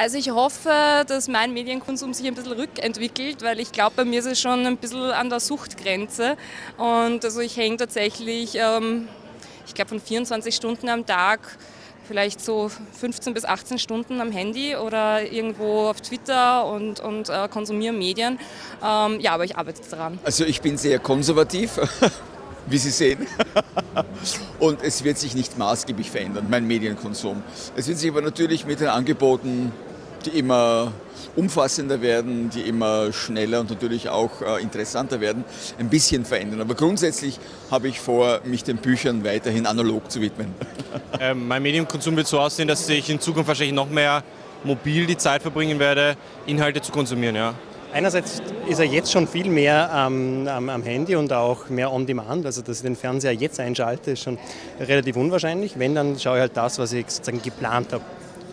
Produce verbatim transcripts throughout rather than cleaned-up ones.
Also ich hoffe, dass mein Medienkonsum sich ein bisschen rückentwickelt, weil ich glaube, bei mir ist es schon ein bisschen an der Suchtgrenze. Und also ich hänge tatsächlich, ähm, ich glaube von vierundzwanzig Stunden am Tag, vielleicht so fünfzehn bis achtzehn Stunden am Handy oder irgendwo auf Twitter und, und äh, konsumiere Medien. Ähm, ja, aber ich arbeite daran. Also ich bin sehr konservativ, wie Sie sehen. Und es wird sich nicht maßgeblich verändern, mein Medienkonsum. Es wird sich aber natürlich mit den Angeboten, die immer umfassender werden, die immer schneller und natürlich auch äh, interessanter werden, ein bisschen verändern. Aber grundsätzlich habe ich vor, mich den Büchern weiterhin analog zu widmen. ähm, mein Medienkonsum wird so aussehen, dass ich in Zukunft wahrscheinlich noch mehr mobil die Zeit verbringen werde, Inhalte zu konsumieren. Ja. Einerseits ist er jetzt schon viel mehr ähm, am, am Handy und auch mehr on demand. Also dass ich den Fernseher jetzt einschalte, ist schon relativ unwahrscheinlich. Wenn, dann schaue ich halt das, was ich sozusagen geplant habe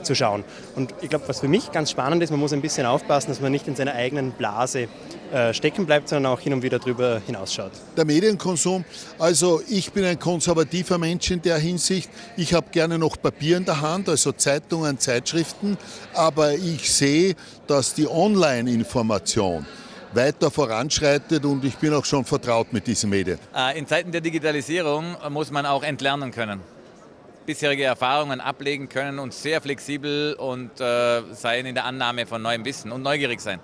zu schauen. Und ich glaube, was für mich ganz spannend ist, man muss ein bisschen aufpassen, dass man nicht in seiner eigenen Blase äh, stecken bleibt, sondern auch hin und wieder drüber hinausschaut. Der Medienkonsum, also ich bin ein konservativer Mensch in der Hinsicht. Ich habe gerne noch Papier in der Hand, also Zeitungen, Zeitschriften, aber ich sehe, dass die Online-Information weiter voranschreitet und ich bin auch schon vertraut mit diesen Medien. In Zeiten der Digitalisierung muss man auch entlernen können, bisherige Erfahrungen ablegen können und sehr flexibel und äh, sein in der Annahme von neuem Wissen und neugierig sein.